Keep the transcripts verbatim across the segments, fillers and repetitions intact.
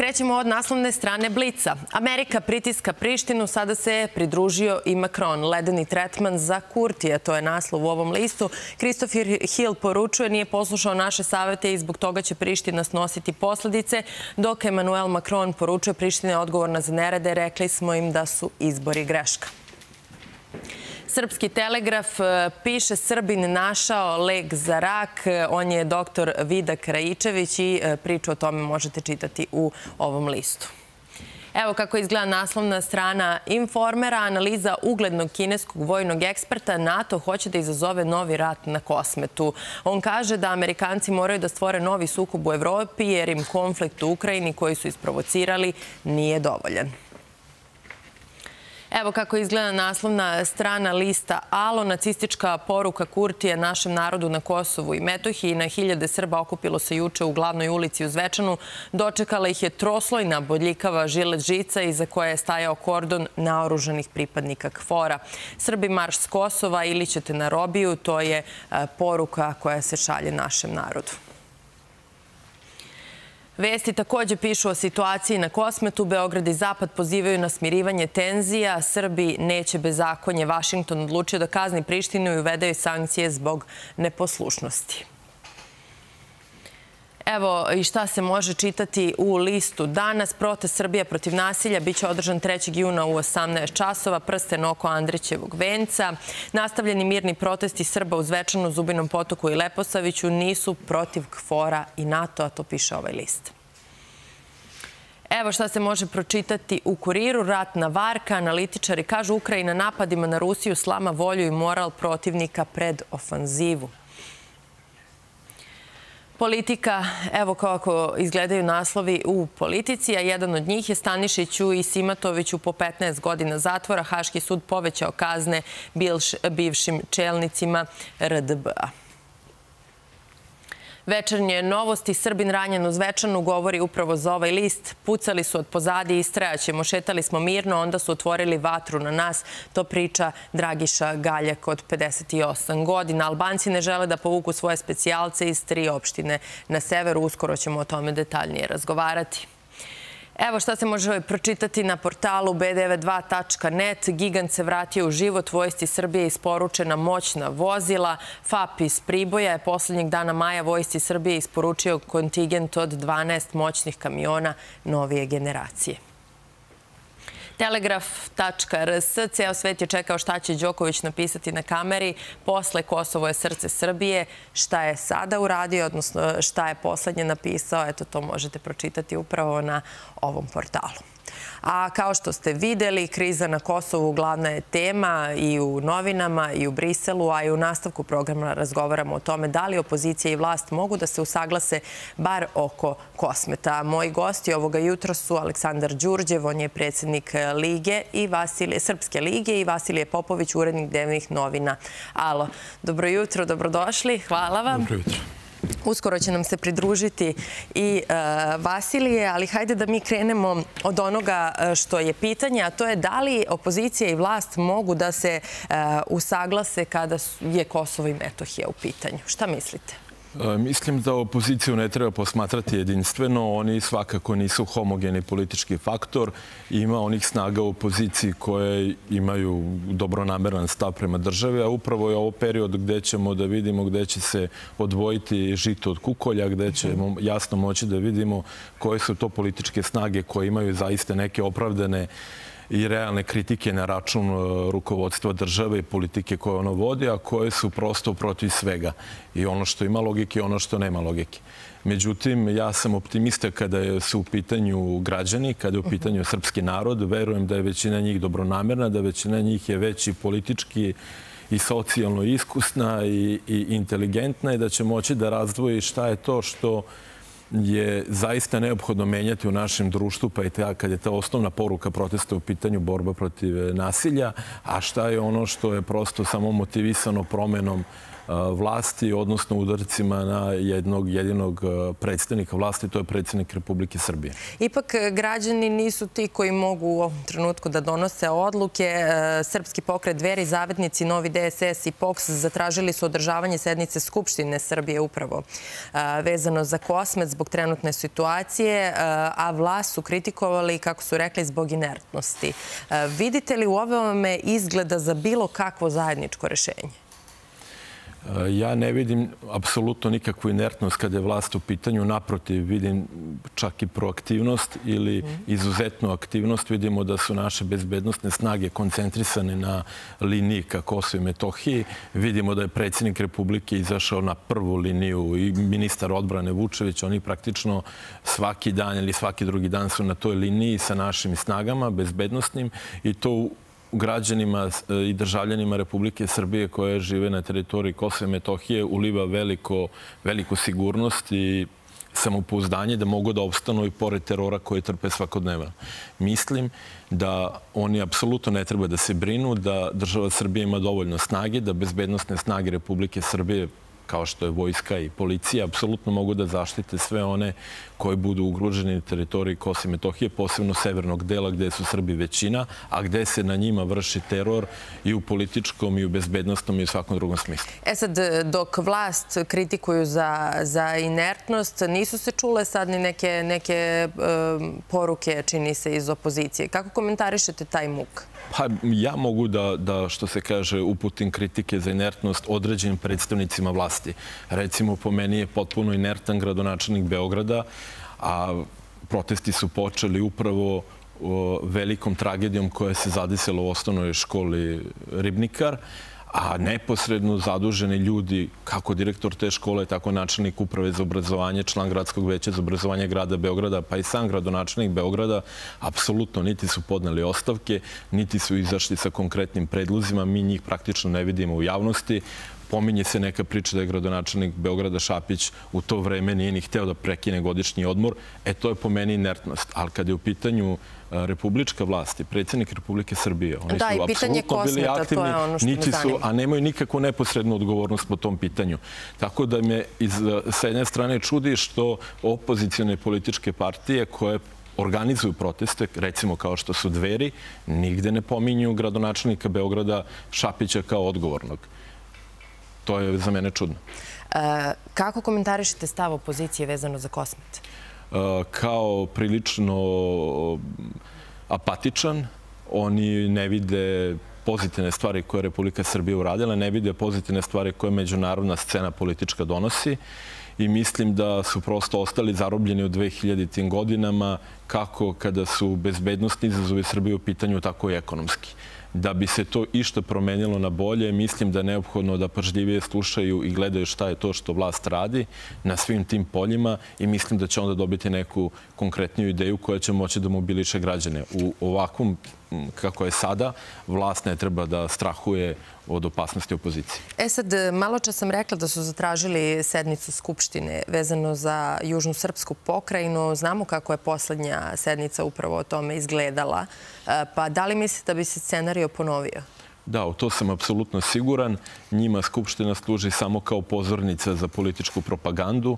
Krećemo od naslovne strane Blica. Amerika pritiska Prištinu, sada se pridružio i Macron. Ledeni tretman za Kurtija, to je naslov u ovom listu. Christopher Hill poručuje, nije poslušao naše savete i zbog toga će Priština snositi posledice, dok Emmanuel Macron poručuje Priština je odgovorna za nerede, rekli smo im da su izbori greška. Srpski telegraf piše Srbin našao lek za rak. On je doktor Vida Krajičević i priču o tome možete čitati u ovom listu. Evo kako izgleda naslovna strana Informera. Analiza uglednog kineskog vojnog eksperta, NATO hoće da izazove novi rat na Kosmetu. On kaže da Amerikanci moraju da stvore novi sukob u Evropi jer im konflikt u Ukrajini koji su isprovocirali nije dovoljan. Evo kako izgleda naslovna strana lista Alo. Nacistička poruka Kurtija našem narodu na Kosovu i Metohiji. Na hiljade Srba okupilo se juče u glavnoj ulici u Zvečanu. Dočekala ih je troslojna bodljikava žilet žica iza koje je stajao kordon naoružanih pripadnika KFOR-a. Srbi marš s Kosova ili ćete na robiju, to je poruka koja se šalje našem narodu. Vesti također pišu o situaciji na Kosmetu. Beograd i Zapad pozivaju na smirivanje tenzija. Srbi neće bezakonje. Vašington odlučio da kazni Prištinu i uvede sankcije zbog neposlušnosti. Evo i šta se može čitati u listu danas. Protest Srbija protiv nasilja biće održan trećeg juna u osamnaest časova, prsten oko Andrićevog venca. Nastavljeni mirni protesti Srba u Zvečanu, Zubinom potoku i Leposaviću nisu protiv KFOR-a i NATO, a to piše ovaj list. Evo šta se može pročitati u Kuriru. Ratna varka, analitičari kažu Ukrajina napadima na Rusiju slama volju i moral protivnika pred ofanzivu. Politika, evo kako izgledaju naslovi u politici, a jedan od njih je Stanišiću i Simatoviću po petnaest godina zatvora. Haški sud povećao kazne bivšim čelnicima R D B-a. Večernje novosti. Srbin ranjen u Zvečanu govori upravo za ovaj list. Pucali su od pozadi i strajaćemo. Šetali smo mirno, onda su otvorili vatru na nas. To priča Dragiša Galjak od pedeset osam godina. Albanci ne žele da povuku svoje specijalce iz tri opštine na severu. Uskoro ćemo o tome detaljnije razgovarati. Evo šta se može pročitati na portalu b devet dva tačka net. Gigant se vratio u život, vojsci Srbije isporučena moćna vozila. F A P iz Priboja je posljednjeg dana maja vojsci Srbije isporučio kontingent od dvanaest moćnih kamiona novije generacije. Telegraf tačka r s. Ceo svet je čekao šta će Đoković napisati na kameri. Posle Kosovo je srce Srbije. Šta je sada uradio, odnosno šta je poslednje napisao, eto to možete pročitati upravo na ovom portalu. A kao što ste videli, kriza na Kosovu glavna je tema i u novinama i u Briselu, a i u nastavku programa razgovaramo o tome da li opozicija i vlast mogu da se usaglase bar oko Kosmeta. Moji gosti ovoga jutra su Aleksandar Đurđev, on je predsjednik Lige i Vasilije, Srpske lige, i Vasilije Popović, urednik dnevnih novina Alo. Dobro jutro, dobrodošli, hvala vam. Dobro jutro. Uskoro će nam se pridružiti i Vasilije, ali hajde da mi krenemo od onoga što je pitanje, a to je da li opozicija i vlast mogu da se usaglase kada je Kosovo i Metohija u pitanju. Šta mislite? Mislim da opoziciju ne treba posmatrati jedinstveno. Oni svakako nisu homogeni politički faktor. Ima onih snaga u opoziciji koje imaju dobronameran stav prema državi, a upravo je ovo period gdje ćemo da vidimo gdje će se odvojiti žito od kukolja, gdje ćemo jasno moći da vidimo koje su to političke snage koje imaju zaista neke opravdane i realne kritike na račun rukovodstva države i politike koje ono vodi, a koje su prosto protiv svega. I ono što ima logike i ono što nema logike. Međutim, ja sam optimista kada su u pitanju građani, kada je u pitanju srpski narod. Verujem da je većina njih dobronamerna, da većina njih je već i politički i socijalno iskusna i inteligentna i da će moći da razdvoji šta je to što je zaista neophodno menjati u našem društvu, pa i kad je ta osnovna poruka protesta u pitanju borba protiv nasilja, a šta je ono što je prosto samo motivisano promenom vlasti, odnosno udarcima na jednog jedinog predstavnika vlasti, to je predsjednik Republike Srbije. Ipak građani nisu ti koji mogu u ovom trenutku da donose odluke. Srpski pokret Dveri, Zavetnici, Novi D S S i P O K S zatražili su održavanje sednice Skupštine Srbije upravo vezano za Kosmet zbog trenutne situacije, a vlast su kritikovali, kako su rekli, zbog inertnosti. Vidite li u ovome izgleda za bilo kakvo zajedničko rešenje? Ja ne vidim apsolutno nikakvu inertnost kada je vlast u pitanju. Naprotiv, vidim čak i proaktivnost ili izuzetnu aktivnost. Vidimo da su naše bezbednostne snage koncentrisane na liniji ka Kosovu i Metohiji. Vidimo da je predsjednik Republike izašao na prvu liniju i ministar odbrane Vučević. Oni praktično svaki dan ili svaki drugi dan su na toj liniji sa našim snagama bezbednostnim, i to građanima i državljanima Republike Srbije koje žive na teritoriji Kosova i Metohije uliva veliku sigurnost i samopouzdanje da mogu da opstanu i pored terora koje trpe svakodnevno. Mislim da oni apsolutno ne treba da se brinu, da država Srbije ima dovoljno snage, da bezbednostne snage Republike Srbije, kao što je vojska i policija, apsolutno mogu da zaštite sve one koji budu ugroženi na teritoriji Kosova i Metohije, posebno severnog dela gde su Srbi većina, a gde se na njima vrši teror i u političkom, i u bezbednostnom, i u svakom drugom smislu. E sad, dok vlast kritikuju za, za inertnost, nisu se čule sad ni neke, neke e, poruke, čini se, iz opozicije. Kako komentarišete taj muk? Pa ja mogu da, da, što se kaže, uputim kritike za inertnost određenim predstavnicima vlasti. Recimo, po meni je potpuno inertan gradonačelnik Beograda, a protesti su počeli upravo velikom tragedijom koja se zadesila u osnovnoj školi Ribnikar, a neposredno zaduženi ljudi, kako direktor te škole, tako načelnik uprave za obrazovanje, član gradskog veća za obrazovanje grada Beograda, pa i sam gradonačelnik Beograda, apsolutno niti su podneli ostavke, niti su izašli sa konkretnim predlozima. Mi njih praktično ne vidimo u javnosti. Pominje se neka priča da je gradonačelnik Beograda Šapić u to vreme nije ni hteo da prekine godišnji odmor. E, to je po meni inertnost. Ali kad je u pitanju republička vlast i predsjednik Republike Srbije, oni da, su apsolutno bili aktivni, ono niti su, a nemaju nikakvu neposrednu odgovornost po tom pitanju. Tako da me iz, sa jedne strane čudi što opozicione političke partije koje organizuju proteste, recimo kao što su Dveri, nigde ne pominju gradonačelnika Beograda Šapića kao odgovornog. To je za mene čudno. Kako komentarišete stav opozicije vezano za Kosmet? Kao prilično apatičan. Oni ne vide pozitivne stvari koje je Republika Srbije uradila, ne vide pozitivne stvari koje međunarodna scena politička donosi. I mislim da su prosto ostali zarobljeni u dvehiljaditim godinama, kako kada su bezbednostni izazovi Srbije u pitanju, tako i ekonomski. Da bi se to išta promenilo na bolje, mislim da je neophodno da pažljivije slušaju i gledaju šta je to što vlast radi na svim tim poljima, i mislim da će onda dobiti neku konkretniju ideju koja će moći da mobiliše građane. U ovakvom kako je sada, vlast ne treba da strahuje od opasnosti opozicije. E sad, malo čas sam rekla da su zatražili sednicu Skupštine vezano za Južnu Srpsku pokrajinu. Znamo kako je poslednja sednica upravo o tome izgledala. Pa da li mislite da bi se scenario ponovio? Da, u to sam apsolutno siguran. Njima Skupština služi samo kao pozornica za političku propagandu.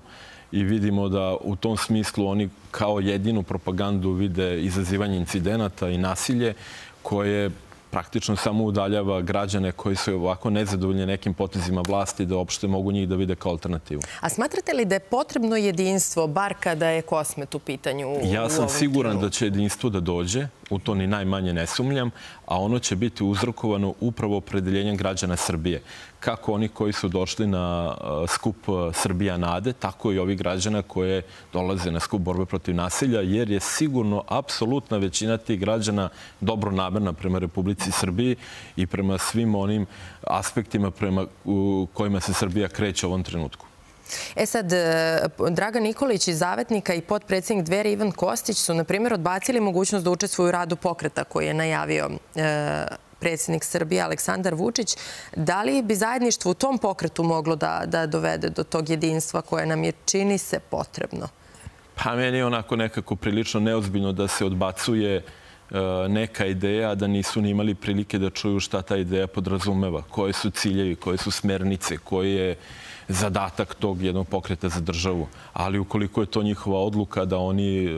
I vidimo da u tom smislu oni kao jedinu propagandu vide izazivanje incidenata i nasilje koje praktično samo udaljava građane koji su ovako nezadovoljni nekim potezima vlasti da uopšte mogu njih da vide kao alternativu. A smatrate li da je potrebno jedinstvo, bar kada je Kosmet u pitanju? Ja sam siguran da će jedinstvo da dođe, u to ni najmanje ne sumnjam, a ono će biti uzrokovano upravo opredeljenjem građana Srbije. Kako oni koji su došli na skup Srbija Nade, tako i ovi građana koje dolaze na skup borbe protiv nasilja, jer je sigurno apsolutna većina tih građana dobronamerna prema Republici Srbiji i prema svim onim aspektima prema kojima se Srbija kreće u ovom trenutku. E sad, Dragan Nikolić iz Zavetnika i potpredsjednik Dveri Ivan Kostić su, na primjer, odbacili mogućnost da učestvuju u radu pokreta koji je najavio e, predsjednik Srbije Aleksandar Vučić. Da li bi zajedništvo u tom pokretu moglo da, da dovede do tog jedinstva koje nam je, čini se, potrebno? Pa meni je onako nekako prilično neozbiljno da se odbacuje neka ideja, da nisu ni imali prilike da čuju šta ta ideja podrazumeva, koje su ciljevi, koje su smernice, koji je zadatak tog jednog pokreta za državu. Ali ukoliko je to njihova odluka da oni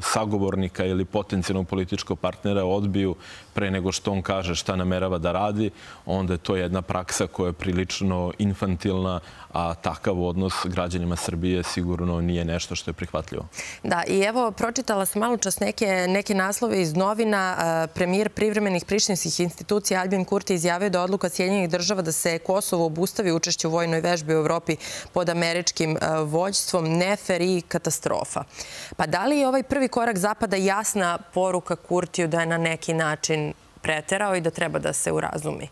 sagovornika ili potencijalnog političkog partnera odbiju pre nego što on kaže šta namerava da radi, onda je to jedna praksa koja je prilično infantilna, a takav odnos građanima Srbije sigurno nije nešto što je prihvatljivo. Da, i evo, pročitala sam malo čas neke, neke naslove iz novina. Premijer privremenih prištinskih institucija Aljbin Kurti izjavio da odluka Sjedinjenih država da se Kosovo obustavi učešću u vojnoj vežbi u Evropi pod američkim vođstvom nefer i katastrofa. Pa da li je ovaj prvi korak Zapada jasna poruka Kurtiju da je na neki način preterao i da treba da se urazumi?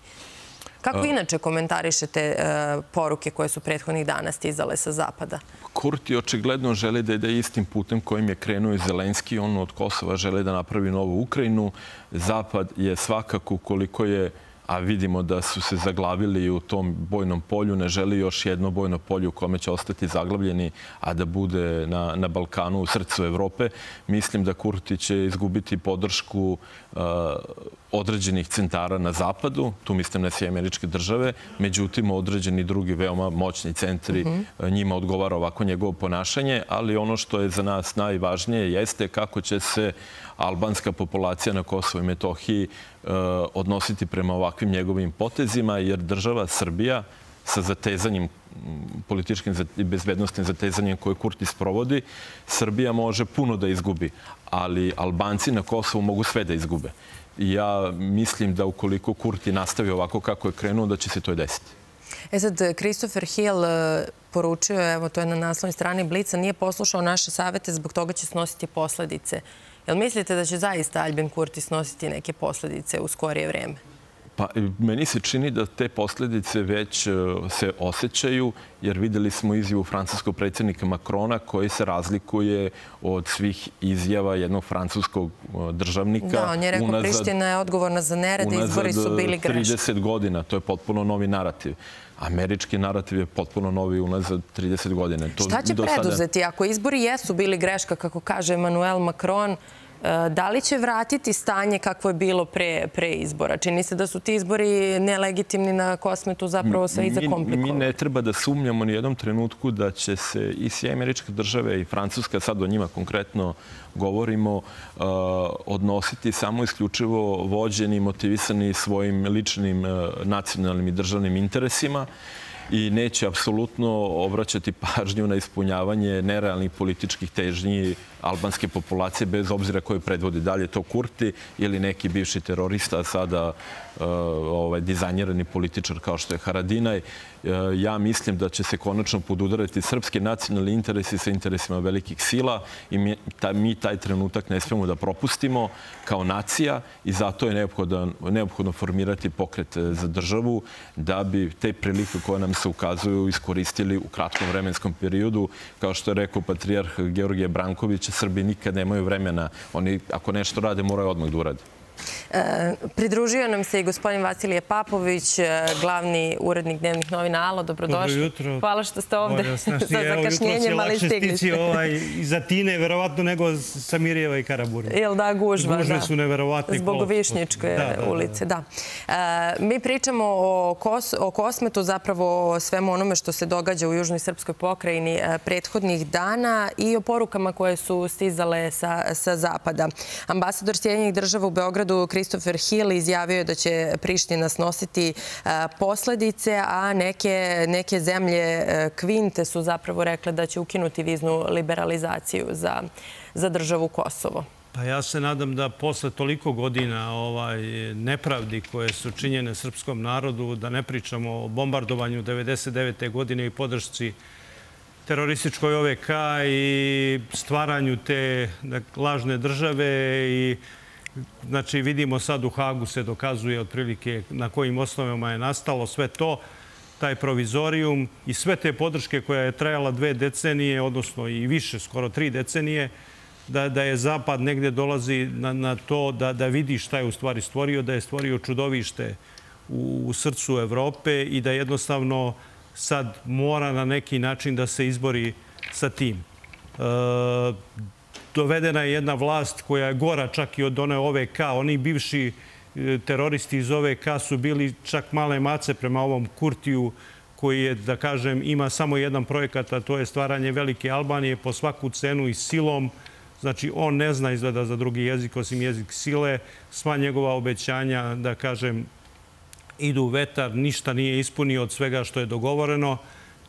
Kako inače komentarišete poruke koje su prethodnih dana stizale sa Zapada? Kurti očigledno želi da ide istim putem kojim je krenuo i Zelenski. On od Kosova želi da napravi novu Ukrajinu. Zapad je svakako, koliko je, a vidimo da su se zaglavili u tom bojnom polju, ne želi još jedno bojno polje u kome će ostati zaglavljeni, a da bude na, na Balkanu, u srcu Evrope. Mislim da Kurti će izgubiti podršku uh, određenih centara na zapadu, tu mislim na Sjedinjene Američke Države, međutim određeni drugi veoma moćni centri, uh-huh, njima odgovara ovako njegovo ponašanje, ali ono što je za nas najvažnije jeste kako će se albanska populacija na Kosovu i Metohiji uh, odnositi prema ovakvim njegovim potezima, jer država Srbija sa zatezanjem, političkim i bezbednostnim zatezanjem koje Kurti sprovodi, Srbija može puno da izgubi, ali Albanci na Kosovu mogu sve da izgube. Ja mislim da ukoliko Kurti nastavi ovako kako je krenuo, da će se to i desiti. E sad, Christopher Hill poručio, evo to je na naslovnoj strani Blica, nije poslušao naše savete, zbog toga će snositi posledice. Jel mislite da će zaista Aljbin Kurti snositi neke posledice u skorije vreme? Pa, meni se čini da te posledice već se osjećaju, jer vidjeli smo izjavu francuskog predsjednika Makrona koji se razlikuje od svih izjava jednog francuskog državnika. Da, on je rekao unazad, Priština je odgovorna za nerede, izbori su bili grešni. trideset godina, to je potpuno novi narativ. Američki narativ je potpuno novi unazad trideset godina. To Šta će preduzeti? Sada... Ako izbori jesu bili greška, kako kaže Emmanuel Macron, da li će vratiti stanje kakvo je bilo pre, pre izbora? Čini se da su ti izbori nelegitimni na kosmetu, zapravo sve i zakomplikovani. Mi ne treba da sumnjamo ni jednom trenutku da će se i Sjedinjene Američke Države i Francuska, sad o njima konkretno govorimo, uh, odnositi samo isključivo vođeni, motivisani svojim ličnim uh, nacionalnim i državnim interesima i neće apsolutno obraćati pažnju na ispunjavanje nerealnih političkih težnji albanske populacije, bez obzira koje predvodi, dalje to Kurti ili neki bivši terorista, a sada uh, ovaj, dizajnirani političar kao što je Haradinaj. Uh, ja mislim da će se konačno podudariti srpski nacionalni interesi sa interesima velikih sila i mi, ta, mi taj trenutak ne smemo da propustimo kao nacija i zato je neophodno, neophodno formirati pokret za državu da bi te prilike koje nam se ukazuju iskoristili u kratkom vremenskom periodu. Kao što je rekao patrijarh Georgije Branković, Srbi nikad nemaju vremena. Oni, ako nešto rade, moraju odmah da urade. E, pridružio nam se i gospodin Vasilije Papović, glavni urednik dnevnih novina Alo. Dobrodošli. Dobro jutro. Hvala što ste ovde Bolje, sa zakašnjenjem, ali stigli ste. Ovaj, iza Tine, verovatno, nego Samirijeva i Karaburma. Jel da, gužva. Gužve su neverovatni. Zbog Višnjičke ulice, da. da. E, mi pričamo o, kos, o Kosmetu, zapravo o svemu onome što se događa u Južnoj Srpskoj pokrajini e, prethodnih dana i o porukama koje su stizale sa, sa Zapada. Ambasador Sjedinjenih Država u Beogradu Christopher Hill izjavio je da će Priština snositi posledice, a neke, neke zemlje Kvinte su zapravo rekle da će ukinuti viznu liberalizaciju za, za državu Kosovo. Pa ja se nadam da posle toliko godina ovaj, nepravdi koje su činjene srpskom narodu, da ne pričamo o bombardovanju devedeset devete godine i podršci terorističkoj O V K i stvaranju te dakle, lažne države i znači, vidimo sad u Hagu se dokazuje otprilike na kojim osnovama je nastalo sve to, taj provizorijum i sve te podrške koja je trajala dve decenije, odnosno i više, skoro tri decenije, da, da je Zapad negdje dolazi na, na to da, da vidi šta je u stvari stvorio, da je stvorio čudovište u, u srcu Evrope i da jednostavno sad mora na neki način da se izbori sa tim. E, dovedena je jedna vlast koja je gora čak i od one O V K. Oni bivši teroristi iz O V K su bili čak male mace prema ovom Kurtiju koji je, da kažem, ima samo jedan projekat, a to je stvaranje Velike Albanije po svaku cenu i silom. Znači, on ne zna izgleda za drugi jezik osim jezik sile. Sva njegova obećanja, da kažem, idu u vetar, ništa nije ispunio od svega što je dogovoreno.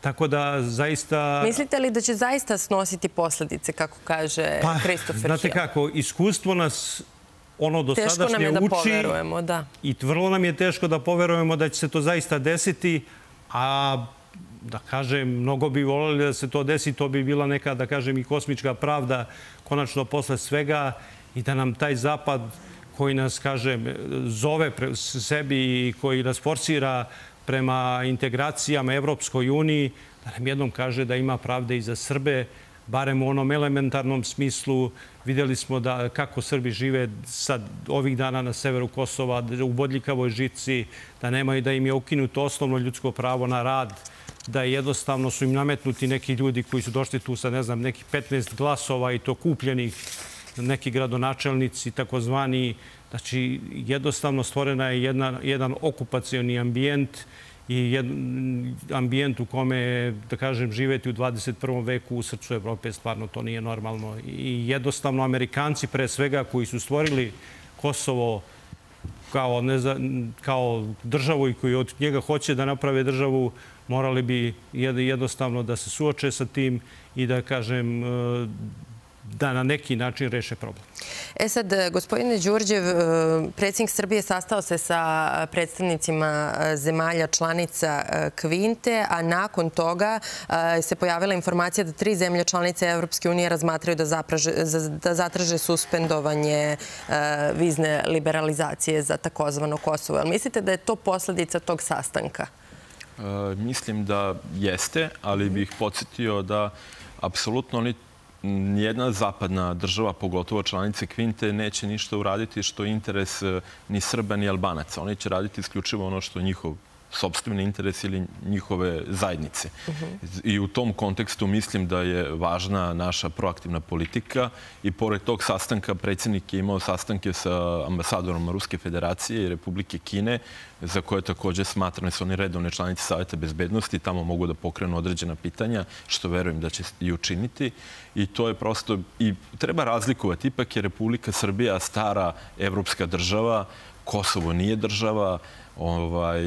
Tako da zaista... Mislite li da će zaista snositi posljedice, kako kaže Christopher Hill? Znate kako, iskustvo nas ono do sadašnje uči i vrlo nam je teško da poverujemo da će se to zaista desiti, a da kažem, mnogo bi voljeli da se to desi, to bi bila neka, da kažem, i kosmička pravda konačno posle svega i da nam taj zapad koji nas, kažem, zove sebi i koji nas forsira prema integracijama Evropskoj uniji, da nam jednom kaže da ima pravde i za Srbe, barem u onom elementarnom smislu. Vidjeli smo da kako Srbi žive sad ovih dana na severu Kosova, u bodljikavoj žici, da nemaju, da im je ukinuto osnovno ljudsko pravo na rad, da jednostavno su im nametnuti neki ljudi koji su došli tu sa, ne znam, nekih petnaest glasova i to kupljenih, neki gradonačelnici, takozvani. Znači, jednostavno stvorena je jedna, jedan okupacioni ambijent i jed, ambijent u kome, da kažem, živeti u dvadeset prvom veku u srcu Evrope, stvarno to nije normalno. I jednostavno Amerikanci, pre svega, koji su stvorili Kosovo kao, ne znam, kao državu i koji od njega hoće da naprave državu, morali bi jednostavno da se suoče sa tim i da, kažem, da na neki način reše problem. E sad, gospodine Đurđev, predsjednik Srbije sastao se sa predstavnicima zemalja članica Kvinte, a nakon toga se pojavila informacija da tri zemlje članice Evropske unije razmatraju da, zapraže, da zatraže suspendovanje vizne liberalizacije za takozvano Kosovo. Ali mislite da je to posljedica tog sastanka? E, mislim da jeste, ali bih podsjetio da apsolutno ni nijedna zapadna država, pogotovo članice Kvinte, neće ništa uraditi što je interes ni Srba ni Albanaca. Oni će raditi isključivo ono što je njihov sopstveni interes ili njihove zajednice. Uh-huh. I u tom kontekstu mislim da je važna naša proaktivna politika i pored tog sastanka predsjednik je imao sastanke sa ambasadorom Ruske federacije i Republike Kine, za koje također smatrane su oni redovne članice Savjeta bezbednosti. Tamo mogu da pokrenu određena pitanja, što verujem da će i učiniti. I to je prosto... I treba razlikovati. Ipak je Republika Srbija stara evropska država, Kosovo nije država, ovaj,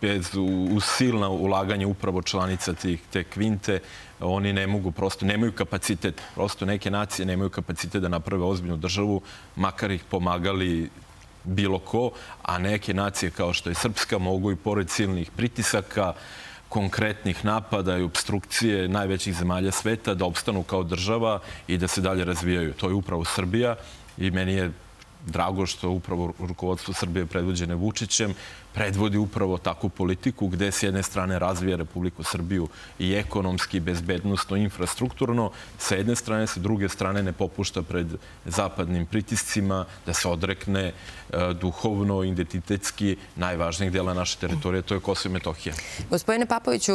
bez usilna ulaganja upravo članica tih, te Kvinte, oni ne mogu, prosto nemaju kapacitet. Prosto neke nacije nemaju kapacitet da naprave ozbiljnu državu, makar ih pomagali bilo ko, a neke nacije kao što je srpska mogu i pored silnih pritisaka, konkretnih napada i obstrukcije najvećih zemalja sveta da opstanu kao država i da se dalje razvijaju. To je upravo Srbija i meni je drago što upravo rukovodstvo Srbije predvođene Vučićem predvodi upravo takvu politiku gde s jedne strane razvija Republiku Srbiju i ekonomski, bezbednostno, infrastrukturno, sa jedne strane, sa druge strane ne popušta pred zapadnim pritiscima da se odrekne duhovno, identitetski najvažnijeg dela naše teritorije, to je Kosovo i Metohija. Gospodine Papoviću,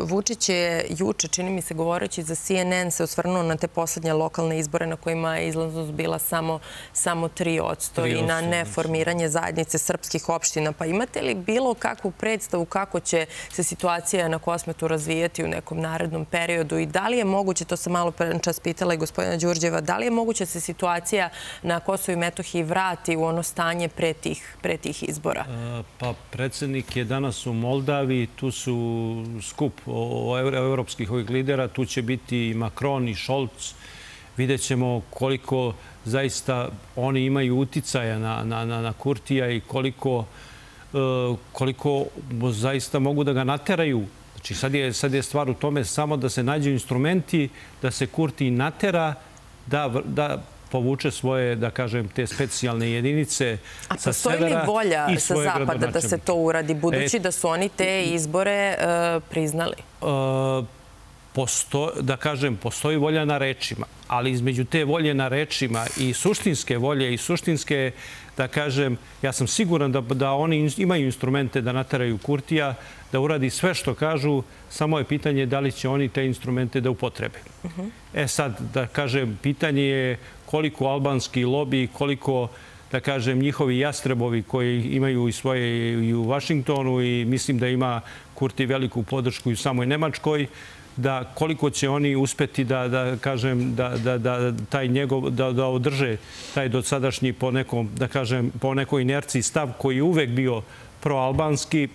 Vučić je juče, čini mi se govoreći za C N N, se osvrnuo na te posljednje lokalne izbore na kojima je izlaznost bila samo tri odsto i na neformiranje zajednice srpskih opština. Pa imate Imate li bilo kakvu predstavu kako će se situacija na Kosmetu razvijati u nekom narednom periodu i da li je moguće, to sam malo pre čas pitala i gospodina Đurđeva, da li je moguće se situacija na Kosovu i Metohiji vrati u ono stanje pre tih, pre tih izbora? Pa predsjednik je danas u Moldavi, tu su skup evropskih ovih lidera, tu će biti i Macron i Scholz. Vidjet ćemo koliko zaista oni imaju uticaja na, na, na Kurtija i koliko koliko zaista mogu da ga nateraju. Znači, sad je, sad je stvar u tome samo da se nađu instrumenti, da se Kurti natera, da, da povuče svoje, da kažem, te specijalne jedinice a sa severa i svoje gradonačelnike. A postoji li volja sa zapada da se to uradi, budući e, da su oni te izbore uh, priznali? Uh, da kažem, postoji volja na rečima, ali između te volje na rečima i suštinske volje i suštinske, da kažem, ja sam siguran da oni imaju instrumente da nateraju Kurtija, da uradi sve što kažu, samo je pitanje da li će oni te instrumente da upotrebe. E sad, da kažem, pitanje je koliko albanski lobi, koliko, da kažem, njihovi jastrebovi koji imaju i svoje i u Vašingtonu i mislim da ima Kurti veliku podršku i u samoj Nemačkoj, da koliko će oni uspeti da, da kažem, da, da, da, taj njegov, da, da održe taj dosadašnji po nekom, da kažem, po nekoj inerciji stav koji je uvek bio proalbanski,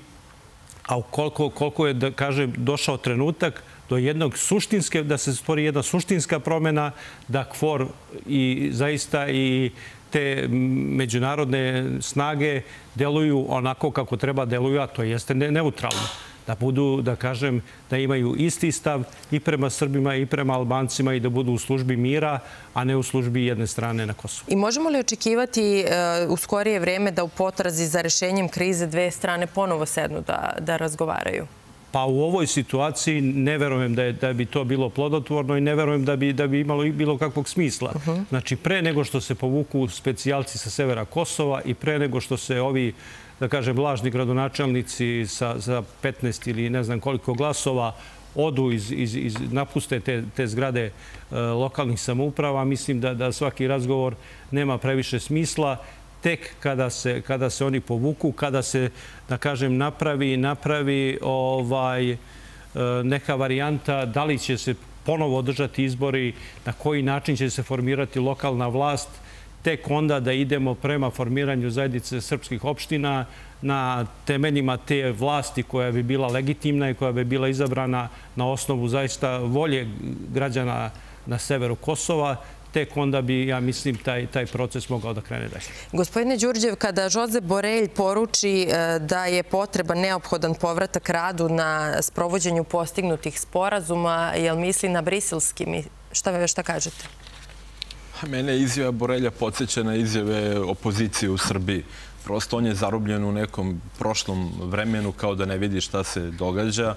a koliko, koliko je, da kažem, došao trenutak do jednog suštinske, da se stvori jedna suštinska promjena, da KFOR i zaista i te međunarodne snage deluju onako kako treba deluju, a to jeste neutralno. Da budu, da kažem, da imaju isti stav i prema Srbima i prema Albancima i da budu u službi mira, a ne u službi jedne strane na Kosovu. I možemo li očekivati u skorije vreme da u potrazi za rešenjem krize dve strane ponovo sednu da razgovaraju? Pa u ovoj situaciji ne verujem da bi to bilo plodotvorno i ne verujem da bi imalo bilo kakvog smisla. Znači, pre nego što se povuku specijalci sa severa Kosova i pre nego što se ovi, da kažem, lažni gradonačelnici sa petnaest ili ne znam koliko glasova odu iz napuste te zgrade lokalnih samouprava, mislim da svaki razgovor nema previše smisla. Tek kada se oni povuku, kada se, da kažem, napravi napravi neka varijanta da li će se ponovo održati izbori, na koji način će se formirati lokalna vlast, tek onda da idemo prema formiranju zajednice srpskih opština na temeljima te vlasti koja bi bila legitimna i koja bi bila izabrana na osnovu zaista volje građana na severu Kosova, tek onda bi, ja mislim, taj, taj proces mogao da krene dalje. Gospodine Đurđev, kada Žoze Borelj poruči da je potreban neophodan povratak radu na sprovođenju postignutih sporazuma, jel misli na briselski? Šta, šta kažete? Mene izjava Borelja podsjeća na izjave opozicije u Srbiji. Prosto on je zarobljen u nekom prošlom vremenu kao da ne vidi šta se događa.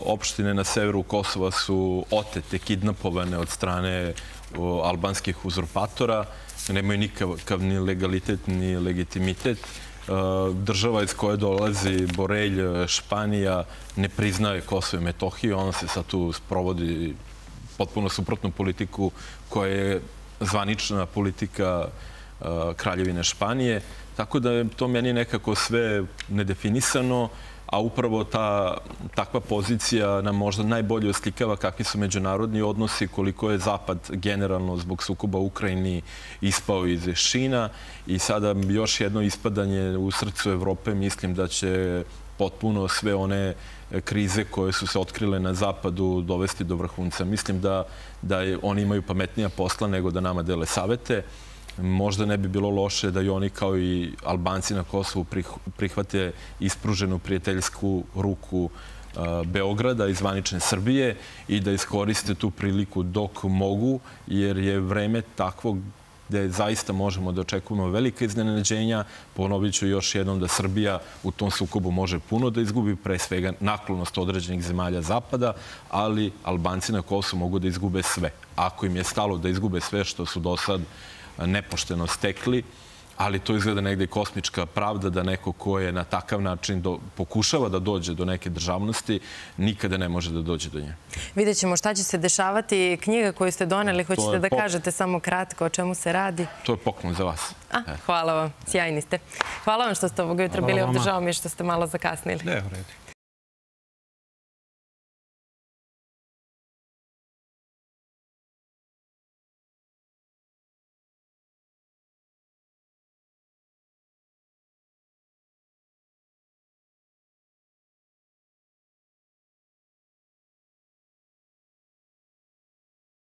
Opštine na severu Kosova su otete, kidnapovane od strane albanskih uzurpatora. Nemaju nikakav ni legalitet ni legitimitet. Država iz koje dolazi Borelj, Španija, ne priznaje Kosovo i Metohiju. Ona se sad tu sprovodi potpuno suprotnu politiku koja je zvanična politika Kraljevine Španije. Tako da je to meni nekako sve nedefinisano, a upravo ta takva pozicija nam možda najbolje oslikava kakvi su međunarodni odnosi, koliko je Zapad generalno zbog sukoba u Ukrajini ispao iz šina i sada još jedno ispadanje u srcu Evrope. Mislim da će potpuno sve one krize koje su se otkrile na zapadu dovesti do vrhunca. Mislim da, da oni imaju pametnija posla nego da nama dele savete. Možda ne bi bilo loše da i oni kao i Albanci na Kosovu prihvate ispruženu prijateljsku ruku Beograda i zvanične Srbije i da iskoriste tu priliku dok mogu, jer je vreme takvog gde zaista možemo da očekujemo velike iznenađenja. Ponovit ću još jednom da Srbija u tom sukobu može puno da izgubi, pre svega naklonost određenih zemalja Zapada, ali Albanci na Kosovu mogu da izgube sve. Ako im je stalo da izgube sve što su do sad nepošteno stekli, ali to izgleda negde i kosmička pravda da neko ko je na takav način do, pokušava da dođe do neke državnosti, nikada ne može da dođe do nje. Vidjet ćemo šta će se dešavati. Knjiga koju ste doneli, hoćete da kažete samo kratko o čemu se radi? To je poklon za vas. A, e. Hvala vam, sjajni ste. Hvala vam što ste ovog jutra bili ovdje, žao mi je što ste malo zakasnili. Ne, u redu.